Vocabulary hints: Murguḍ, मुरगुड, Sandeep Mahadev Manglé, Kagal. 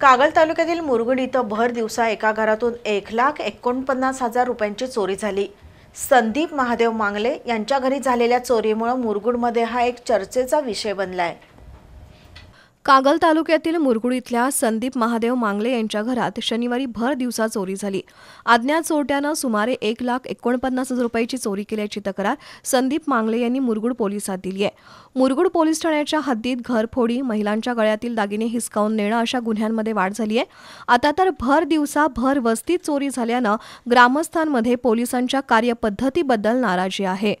कागल तालुक्यातील मुरगुड इथं भर दिवसा एका घरातून 1,49,000 रुपयांची चोरी झाली। संदीप महादेव मांगले यांच्या घरी झालेल्या चोरीमुळे मुरगुडमध्ये हा एक चर्चेचा विषय बनलाय। कागल तालुक्यातील मुरगुड इथल्या संदीप महादेव मांगले यांच्या घरात शनिवारी भर दिवसा चोरी झाली। अज्ञात चोरट्याने सुमारे 1,49,000 रुपयांची चोरी केल्याची तक्रार संदीप मांगले यांनी मुरगुड पोलिसात दिली आहे। मुरगुड पोलीस ठाण्याच्या हद्दीत घरफोडी, महिलांच्या गळ्यातील दागिने हिसकावून नेणं अशा गुन्ह्यांमध्ये वाढ झाली आहे। आता तर भर दिवसा भर वस्तीत चोरी झाल्याने ग्रामस्थांमध्ये पोलिसांच्या कार्यपद्धतीबद्दल नाराजी आहे।